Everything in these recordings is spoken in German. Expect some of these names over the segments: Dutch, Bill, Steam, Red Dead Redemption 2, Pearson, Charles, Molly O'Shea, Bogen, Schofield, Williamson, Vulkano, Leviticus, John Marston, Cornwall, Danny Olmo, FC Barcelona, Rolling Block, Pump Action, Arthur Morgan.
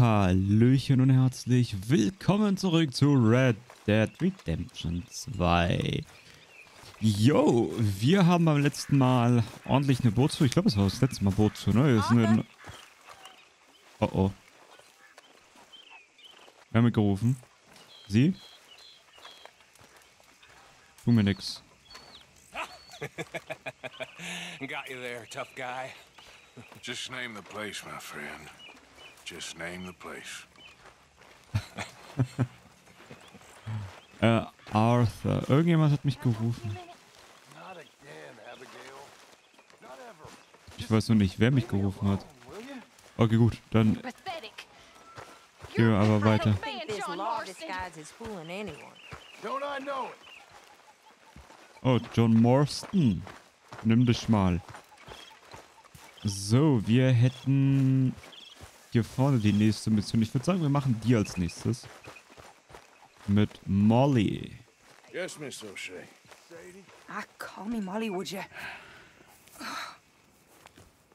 Hallöchen und herzlich willkommen zurück zu Red Dead Redemption 2. Yo, wir haben beim letzten Mal ordentlich eine Bootstour. Ich glaube, es war das letzte Mal Bootstour, ne? Das ist eine... Oh oh. Wer hat mich gerufen? Sie? Tu mir nix. Got you there, tough guy. Just name the place, my friend. Just name the place. Arthur. Irgendjemand hat mich gerufen. Ich weiß noch nicht, wer mich gerufen hat. Okay, gut, dann gehen wir aber weiter. Oh, John Marston. Nimm dich mal. So, wir hätten hier vorne die nächste Mission. Ich würde sagen, wir machen die als nächstes. Mit Molly. Yes, Miss O'Shea. Ah, call me Molly, would you? Oh.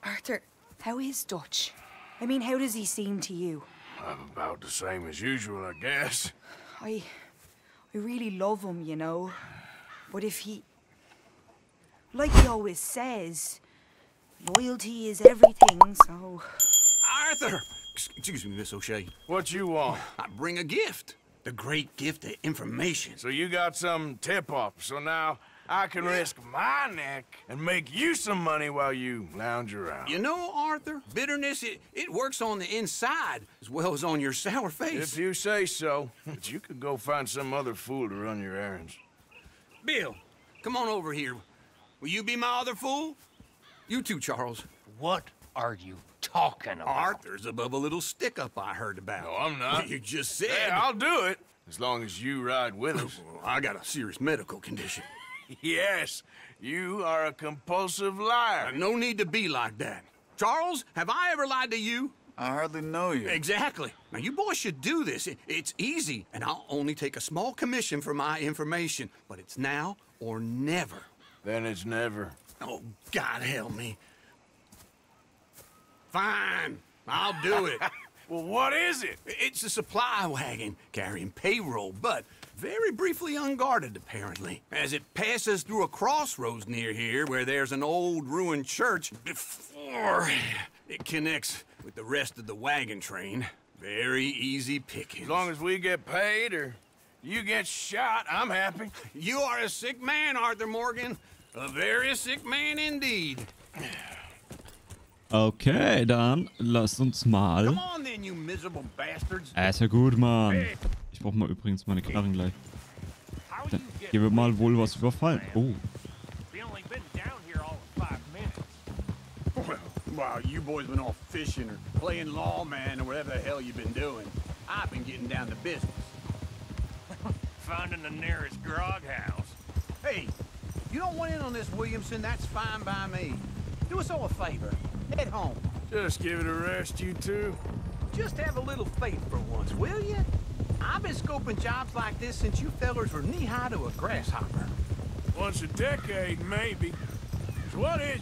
Arthur, how is Dutch? I mean, how does he seem to you? I'm about the same as usual, I guess. I really love him, you know. But if he... Like he always says, loyalty is everything, so... Arthur! Excuse me, Miss O'Shea. What you want? I bring a gift. The great gift of information. So you got some tip-off, so now I can risk my neck and make you some money while you lounge around. You know, Arthur, bitterness, it works on the inside as well as on your sour face. If you say so, but you could go find some other fool to run your errands. Bill, come on over here. Will you be my other fool? You too, Charles. What are you talking about? Arthur's above a little stick-up I heard about. No, I'm not. You just said... Hey, I'll do it, as long as you ride with us. I got a serious medical condition. Yes, you are a compulsive liar. No need to be like that. Charles, have I ever lied to you? I hardly know you. Exactly. Now, you boys should do this. It's easy, and I'll only take a small commission for my information. But it's now or never. Then it's never. Oh, God help me. Fine, I'll do it. Well, what is it? It's a supply wagon carrying payroll, but very briefly unguarded, apparently, as it passes through a crossroads near here where there's an old ruined church before it connects with the rest of the wagon train. Very easy pickings. As long as we get paid or you get shot, I'm happy. You are a sick man, Arthur Morgan. A very sick man indeed. Okay, dann lasst uns mal. Ist ja gut, Mann. Ich brauche mal übrigens meine Knarren gleich. Dann hier wird mal wohl was überfallen. Oh. Wow, you boys been off fishing or playing lawman or whatever the hell you've been doing. I've been getting down to business. Finding the nearest grog house. Hey, you don't want in on this, Williamson? That's fine by me. Do us all a favor. Head home. Just give it a rest, you two. Just have a little faith for once, will you? I've been scoping jobs like this since you fellers were knee-high to a grasshopper. Once a decade, maybe. So what is it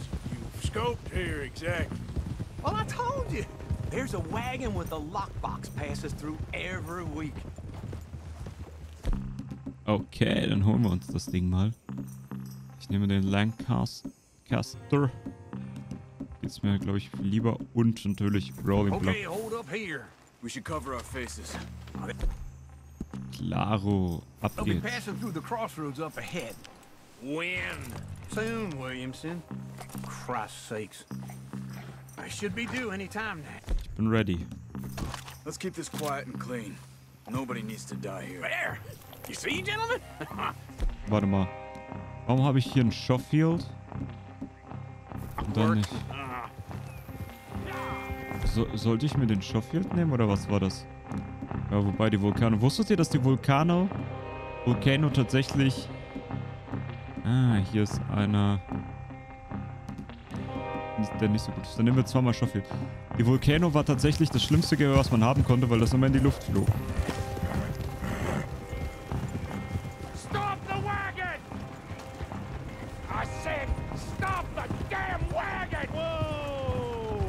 you've scoped here exactly? Well, I told you. There's a wagon with a lockbox passes through every week. Okay, dann holen wir uns das Ding mal. Ich nehme den Lancaster. Geht's mir, glaube ich, lieber und natürlich Rolling Block. Okay, hold up here. We should cover our faces. Claro, ab geht's. We'll be passing through the crossroads up ahead. When? Soon, Williamson. Christ's sakes. I should be due any time now. Ich bin ready. Let's keep this quiet and clean. Nobody needs to die here. There! You see, gentlemen? Warte mal. Warum habe ich hier einen Schofield? Und dann nicht. Sollte ich mir den Schofield nehmen oder was war das? Ja, wobei die Vulkano. Wusstet ihr, dass die Vulkano tatsächlich. Ah, hier ist einer. Der nicht so gut ist. Dann nehmen wir zweimal Schofield. Die Vulkano war tatsächlich das schlimmste Gewehr, was man haben konnte, weil das immer in die Luft flog. Stop the wagon! I said, stop the damn wagon! Whoa!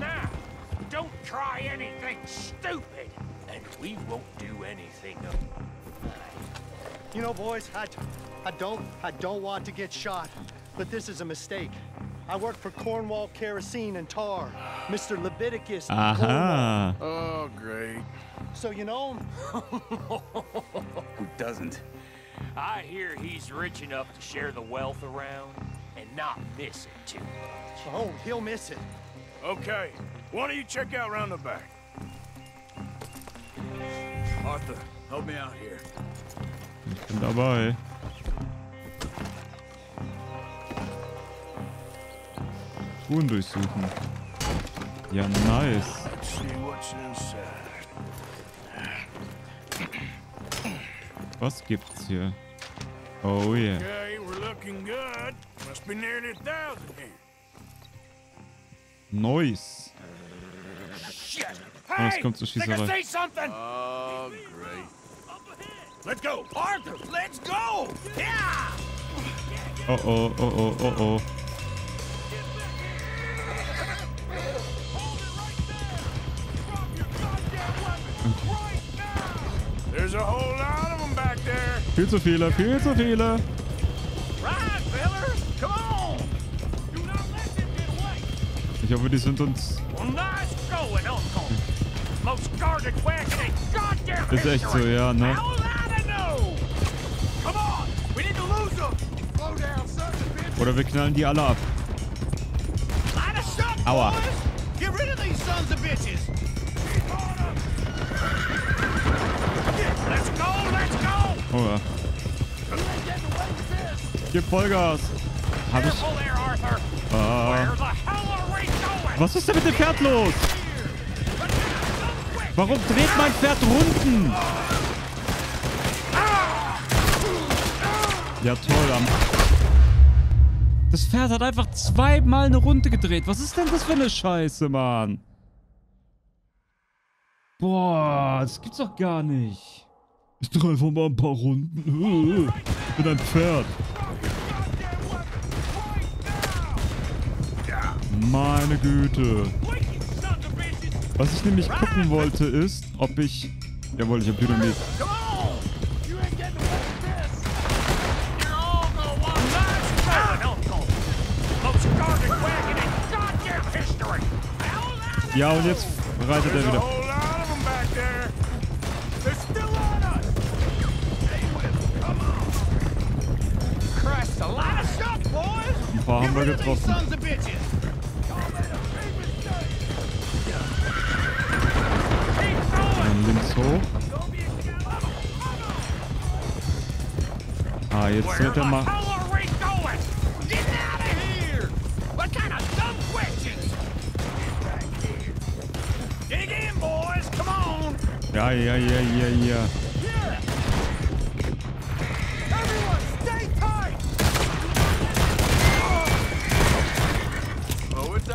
Now, don't try anything. something stupid, and we won't do anything. You know, boys, I don't want to get shot, but this is a mistake. I work for Cornwall Kerosene and Tar, Mr. Leviticus. Aha. Oh, great. So you know him? Who doesn't? I hear he's rich enough to share the wealth around and not miss it too much. Oh, he'll miss it. Okay, why don't you check out round the back? Arthur, help me out here. Ich bin dabei. Spuren durchsuchen. Ja, nice. Let's see what's inside. Was gibt's hier? Oh yeah. Okay, we're looking good. Must be nearly 1,000 here. Nice. Shit. Hey, oh, kommt zur Schießerei. Say something. Oh, great. Let's go, Arthur. Let's go. Yeah. Oh oh oh oh oh oh. There's a whole lot of them back there. Viel zu viele, viel zu viele. Right, fellas, come on. Do not let them get away. Ich hoffe, die sind uns. Ist echt so, ja, ne? Oder wir knallen die alle ab. Aua. Oh ja. Gib Vollgas. Hab ich... Was ist denn mit dem Pferd los? Warum dreht mein Pferd Runden? Ja toll, das Pferd hat einfach zweimal eine Runde gedreht. Was ist denn das für eine Scheiße, Mann? Boah, das gibt's doch gar nicht. Ich drehe einfach mal ein paar Runden. Mit einem Pferd. Meine Güte. Was ich nämlich gucken wollte ist, ob ich... Jawohl, ich hab Dynamit. Ja, und jetzt reitet er wieder. Ein paar haben wir getroffen. Links hoch. Ah, jetzt wird er mal. Ja, ja, ja, ja, ja.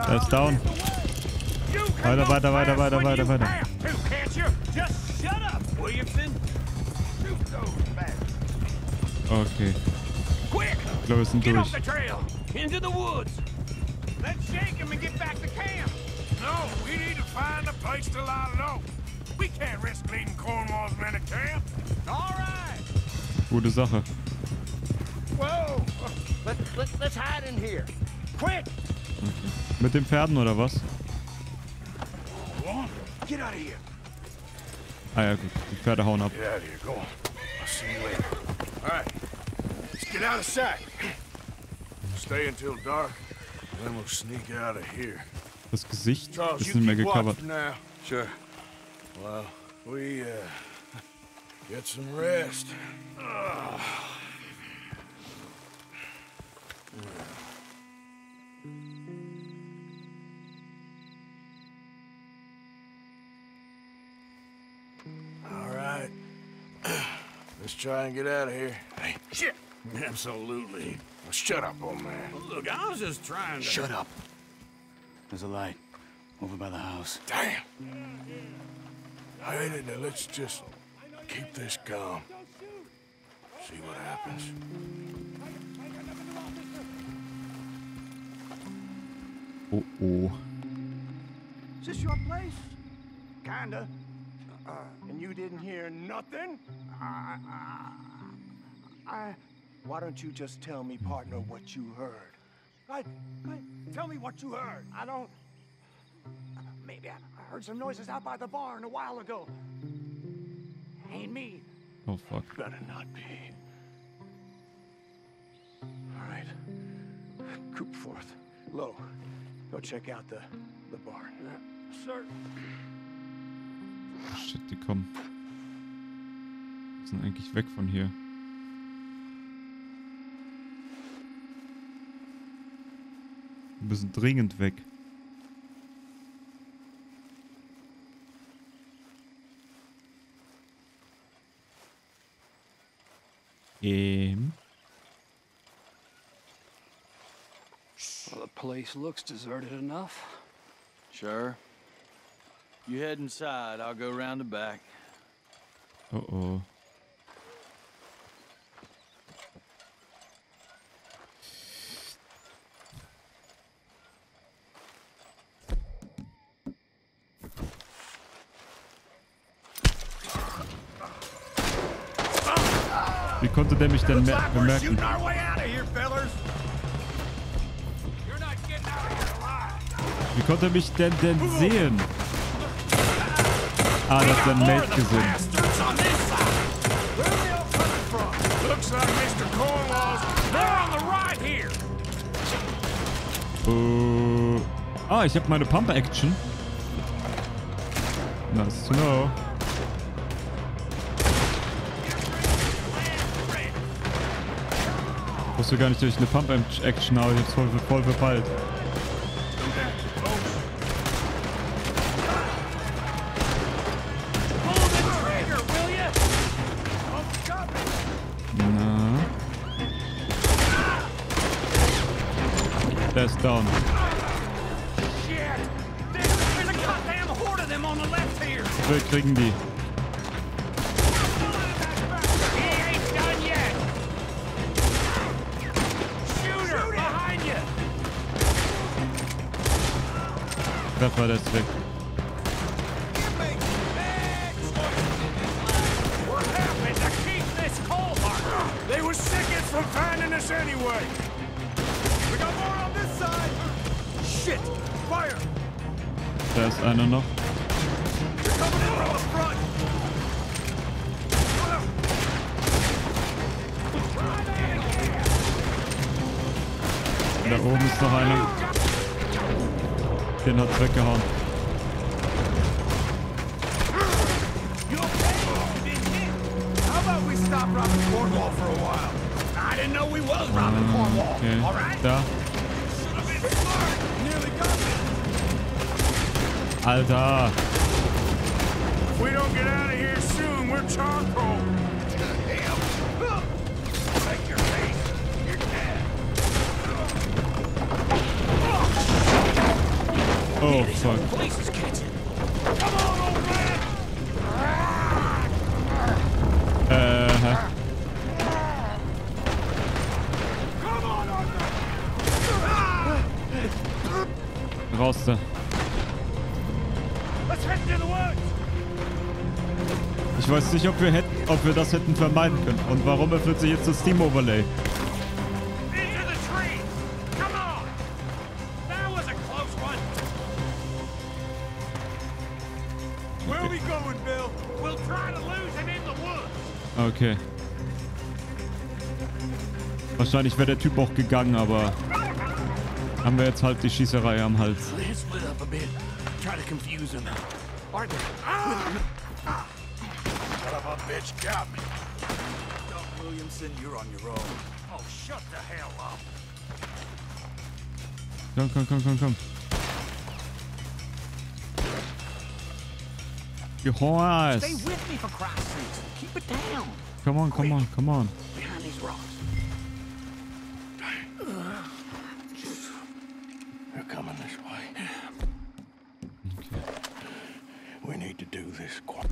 Er ist down. Weiter, weiter, weiter, weiter, weiter, weiter. Just shut up, Williamson. Shoot those bastards. Okay. Quick! Get off the trail. Into the woods. Let's shake him and get back to camp. No, we need to find a place to lie low. We can't risk leading Cornwall's men to camp. All right. Gute Sache. Whoa! Let's hide in here. Quick! Okay. Mit den Pferden oder was? Get out of here. Ah ja, gut. Die Pferde hauen ab. Das Gesicht ist nicht mehr gecovert. Let's try and get out of here. Hey, shit! Absolutely. Well, shut up, old man. Look, I was just trying to... Shut up. There's a light over by the house. Damn! I hate it. Now let's just keep this calm. See what happens. Oh, oh. Is this your place? Kinda. And you didn't hear nothing? Why don't you just tell me, partner, what you heard? Tell me what you heard. I don't... Maybe I heard some noises out by the barn a while ago. Ain't me. Oh, fuck. Better not be. All right. Coop forth. Low. Go check out the barn. Sir. Shit, die kommen. Die sind eigentlich weg von hier. Wir müssen dringend weg. Well, the place looks deserted enough. Sure. You head inside, I'll go round the back. Oh. Wie konnte der mich denn bemerken? Wie konnte er mich denn sehen? Ah, das ist ein Mate gesungen. Ah, ich habe meine Pump Action. Nice to know. Ich wusste gar nicht, dass ich eine Pump Action habe. Ich hab's voll verpeilt. That's down. Wir kriegen die. Das war das weg. Da ist einer noch. Da oben ist noch einer. Den hat's weggehauen. Okay. Da. Alter! We don't get out of here soon, we're charcoal. Take your face. You're dead. Oh fuck. Come on, old man. Come on, Arthur. Raus da. Ich weiß nicht, ob wir das hätten vermeiden können. Und warum erfüllt sich jetzt das Steam-Overlay? Okay. Wahrscheinlich wäre der Typ auch gegangen, aber haben wir jetzt halt die Schießerei am Hals. Son of a bitch got me. Doc Williamson, you're on your own. Oh, shut the hell up. Komm. Gehorch! Stay with me for Christ's sake. Keep it down. Come on. Behind these rocks. They're coming this way. Okay. We need to do this quickly.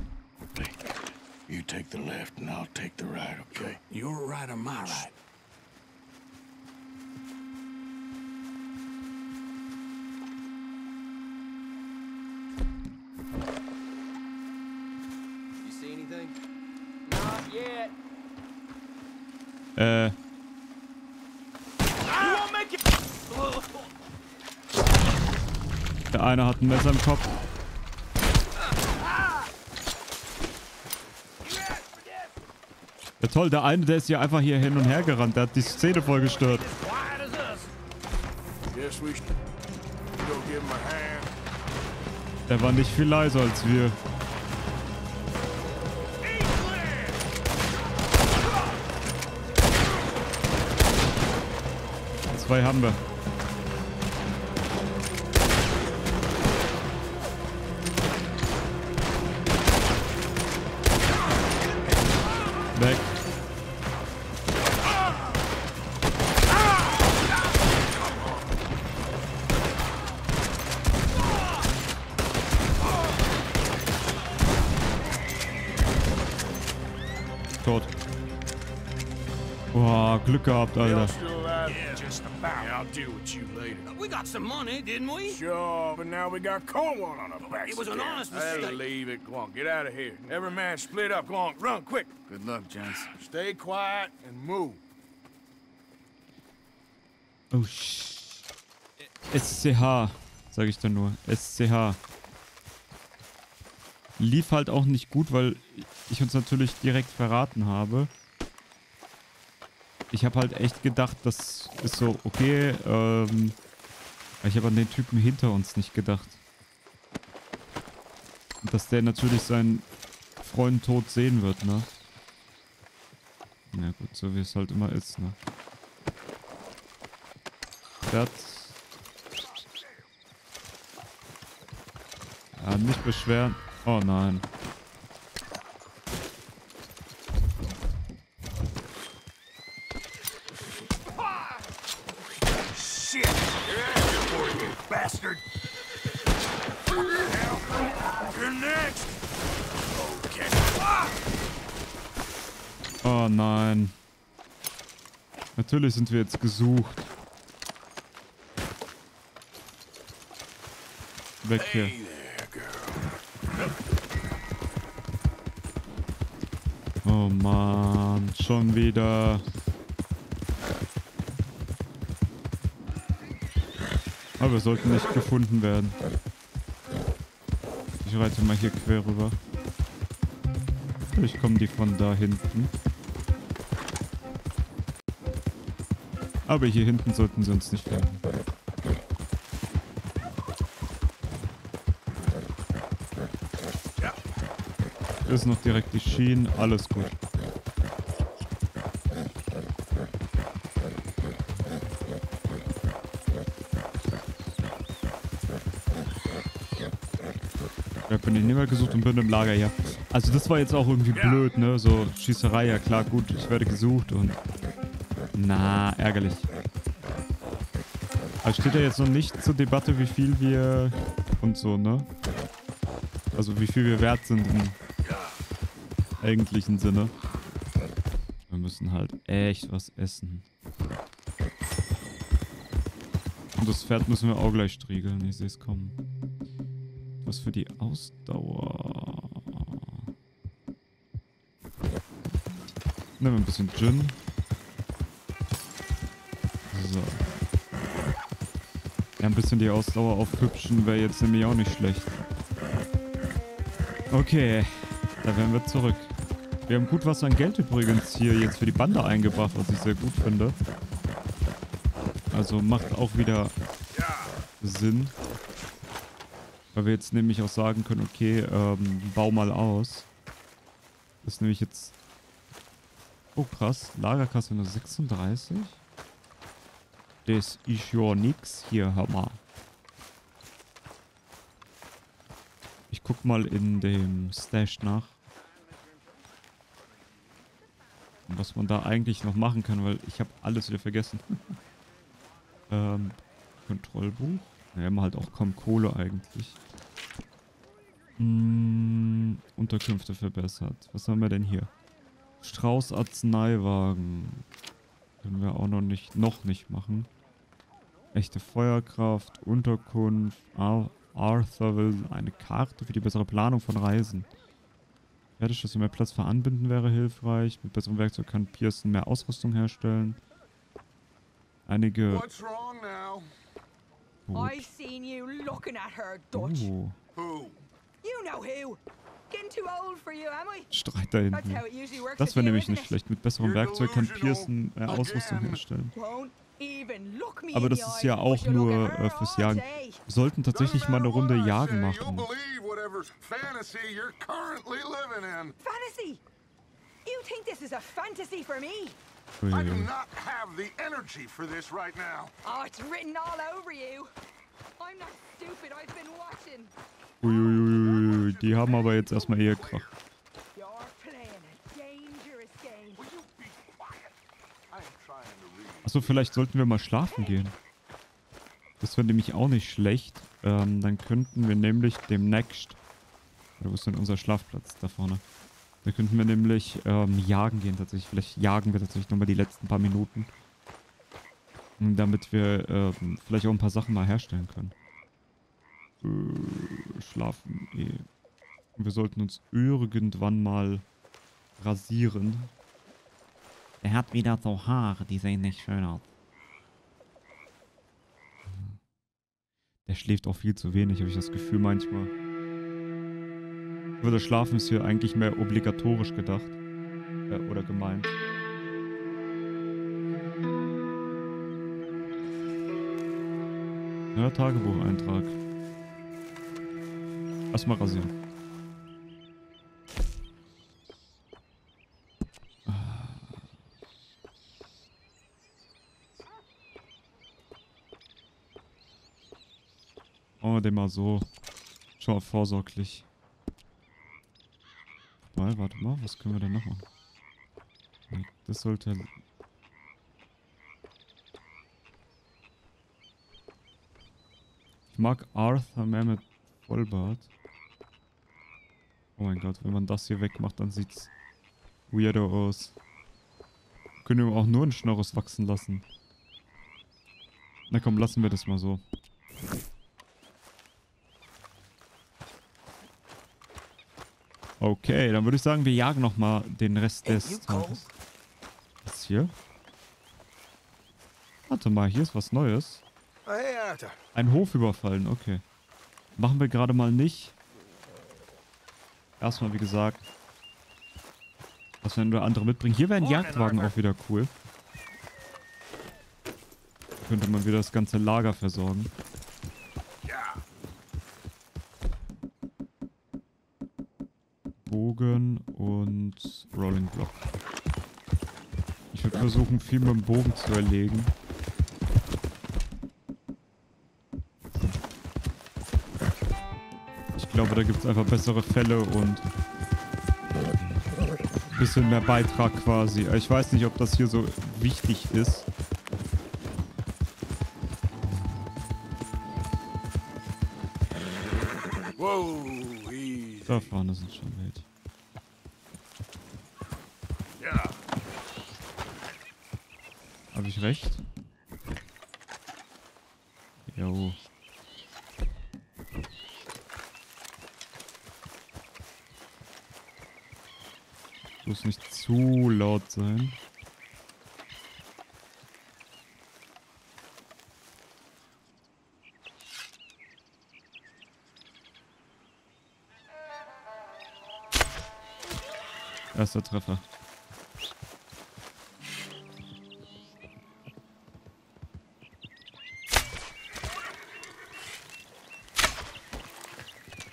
You take the left and I'll take the right, okay? Your right or my right? Der eine hat ein Messer im Kopf. Ja toll, der eine, der ist hier einfach hier hin und her gerannt. Der hat die Szene voll gestört. Der war nicht viel leiser als wir. Zwei haben wir. Weg. Tot. Boah, Glück gehabt, Alter. Yeah, I'll deal with you later. We got some money, didn't we? Sure, but now we got Cornwall on our backs. It was an honest mistake. Hey, leave it, Glonk. Get out of here. Every man split up, Glonk. Run, quick. Good luck, Johnson. Stay quiet and move. Oh, SCH, sage ich dann nur. SCH. Lief halt auch nicht gut, weil ich uns natürlich direkt verraten habe. Ich habe halt echt gedacht, das ist so, okay, ich habe an den Typen hinter uns nicht gedacht. Und dass der natürlich seinen Freund tot sehen wird, ne? Na gut, so wie es halt immer ist, ne? Das. Ja, nicht beschweren. Oh nein. Oh nein. Natürlich sind wir jetzt gesucht. Weg hier. Oh Mann, schon wieder. Aber wir sollten nicht gefunden werden. Ich reite mal hier quer rüber. Vielleicht kommen die von da hinten. Aber hier hinten sollten sie uns nicht finden. Hier ist noch direkt die Schienen, alles gut. Ich habe den Nebel gesucht und bin im Lager, ja. Also das war jetzt auch irgendwie blöd, ne? So Schießerei, ja klar, gut, ich werde gesucht und... Na, ärgerlich. Aber steht ja jetzt noch nicht zur Debatte, wie viel wir... Und so, ne? Also wie viel wir wert sind im eigentlichen Sinne. Wir müssen halt echt was essen. Und das Pferd müssen wir auch gleich striegeln, ich sehe es kommen. Was für die Ausdauer. Nehmen wir ein bisschen Gin. So. Ja, ein bisschen die Ausdauer aufhübschen wäre jetzt nämlich auch nicht schlecht. Okay, da wären wir zurück. Wir haben gut was an Geld übrigens hier jetzt für die Bande eingebracht, was ich sehr gut finde. Also macht auch wieder Sinn. Weil wir jetzt nämlich auch sagen können, okay, bau mal aus. Das ist nämlich jetzt... Oh krass, Lagerkasse nur 36. Das ist ja nix hier, Hammer. Ich guck mal in dem Stash nach. Was man da eigentlich noch machen kann, weil ich habe alles wieder vergessen. Kontrollbuch. Wir haben halt auch kaum Kohle eigentlich. Unterkünfte verbessert. Was haben wir denn hier? Strauß Arzneiwagen. Können wir auch noch nicht machen. Echte Feuerkraft, Unterkunft. Arthur will eine Karte für die bessere Planung von Reisen. Fertig, dass mehr Platz für Anbinden wäre hilfreich. Mit besserem Werkzeug kann Pearson mehr Ausrüstung herstellen. Einige... I've seen you looking at her, Dutch. Who? You know who? Getting too old for you, am I? Streit da hinten. Das wäre nämlich nicht schlecht. Mit besserem Werkzeug kann Pearson Ausrüstung herstellen. Aber das ist ja auch nur fürs Jagen. Wir sollten tatsächlich mal eine Runde Jagen machen. I do not have the energy for this right now. Oh, it's written all over you. I'm not stupid. I've been watching. Uiuiui, die haben aber jetzt erstmal eher Krach. You're playing a dangerous game. Will you be quiet? I'm trying to read. Achso, vielleicht sollten wir mal schlafen gehen. Das wäre nämlich auch nicht schlecht. Dann könnten wir nämlich demnächst... Wo ist denn unser Schlafplatz da vorne? Da könnten wir nämlich jagen gehen tatsächlich. Vielleicht jagen wir tatsächlich nochmal die letzten paar Minuten. Damit wir vielleicht auch ein paar Sachen mal herstellen können. Schlafen. Wir sollten uns irgendwann mal rasieren. Er hat wieder so Haare, die sehen nicht schön aus. Der schläft auch viel zu wenig, habe ich das Gefühl manchmal. Aber das Schlafen ist hier eigentlich mehr obligatorisch gedacht. Oder gemeint. Ja, Tagebucheintrag. Erstmal rasieren. Oh, den mal so. Schon mal vorsorglich. Warte mal, was können wir denn noch machen? Das sollte... Ich mag Arthur mehr mit Vollbart. Oh mein Gott, wenn man das hier wegmacht, dann sieht's weirdo aus. Können wir auch nur einen Schnorres wachsen lassen. Na komm, lassen wir das mal so. Okay, dann würde ich sagen, wir jagen nochmal den Rest des Tages. Was ist hier? Warte mal, hier ist was Neues. Ein Hof überfallen, okay. Machen wir gerade mal nicht. Erstmal, wie gesagt, was wir nur andere mitbringen. Hier wäre ein Jagdwagen auch wieder cool. Da könnte man wieder das ganze Lager versorgen. Bogen und Rolling Block. Ich würde versuchen, viel mit dem Bogen zu erlegen. Ich glaube, da gibt es einfach bessere Fälle und ein bisschen mehr Beitrag quasi. Ich weiß nicht, ob das hier so wichtig ist. Da vorne sind schon welche. Habe ich recht? Jo. Muss nicht zu laut sein. Erster Treffer.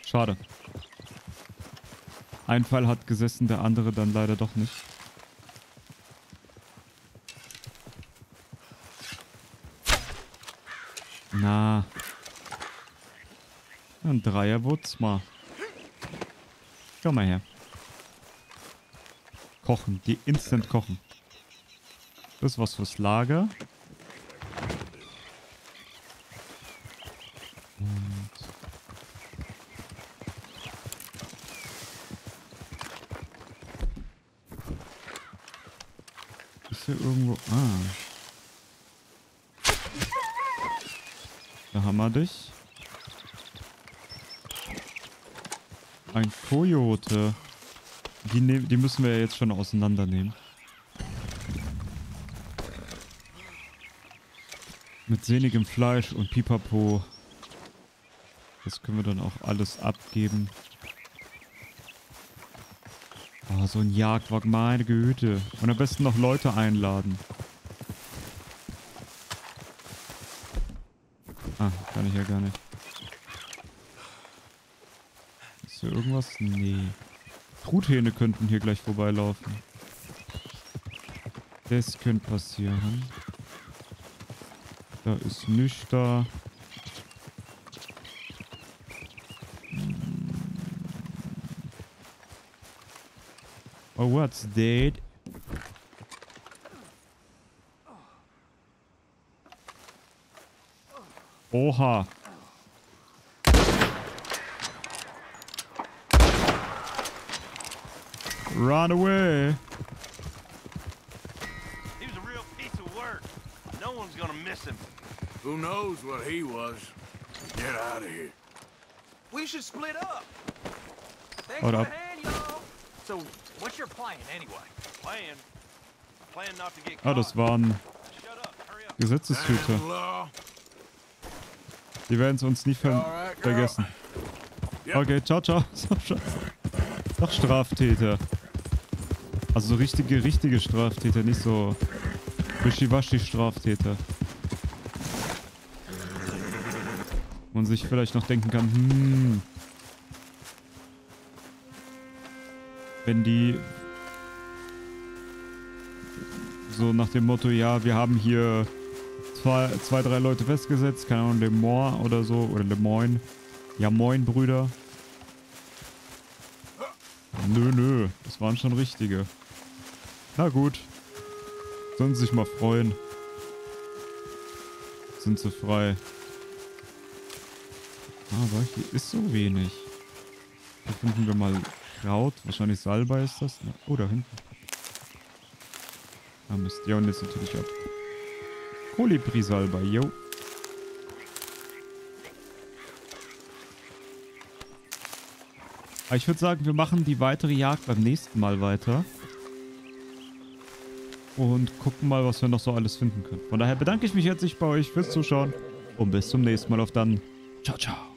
Schade. Ein Pfeil hat gesessen, der andere dann leider doch nicht. Na. Ein Dreier wird's mal. Komm mal her. Kochen. Geh instant kochen. Das ist was fürs Lager. Und ist hier irgendwo... Ah. Da haben wir dich. Ein Kojote. Die müssen wir jetzt schon auseinandernehmen. Mit sehnigem Fleisch und Pipapo. Das können wir dann auch alles abgeben. Oh, so ein Jagdwagen, meine Güte. Und am besten noch Leute einladen. Ah, kann ich ja gar nicht. Ist hier irgendwas? Nee. Truthähne könnten hier gleich vorbeilaufen. Das könnte passieren. Da ist nichts da. Oh, what's that? Oha. Run away. He was a real piece of work. No one's gonna miss him. Who knows what he was? Get out of here. We should split up. Thanks for the hand, y'all. So, what's your plan anyway? Plan not to get caught. Ah, das waren Gesetzeshüter. Die werden es uns nicht vergessen. Okay, ciao, ciao. Doch Straftäter. Also so richtige Straftäter, nicht so Wischiwaschi-Straftäter. Man sich vielleicht noch denken kann, wenn die so nach dem Motto, ja, wir haben hier drei Leute festgesetzt, keine Ahnung, Le Moin oder so, oder Le Moin. Ja, moin, Brüder. Nö, das waren schon richtige. Na gut. Sollen sie sich mal freuen. Sind sie frei. Aber hier ist so wenig. Hier finden wir mal Kraut. Wahrscheinlich Salbei ist das. Oh, da hinten. Da müsst ihr und jetzt natürlich ab. Kolibri-Salbei, yo. Aber ich würde sagen, wir machen die weitere Jagd beim nächsten Mal weiter. Und gucken mal, was wir noch so alles finden können. Von daher bedanke ich mich herzlich bei euch fürs Zuschauen. Und bis zum nächsten Mal. Auf dann. Ciao, ciao.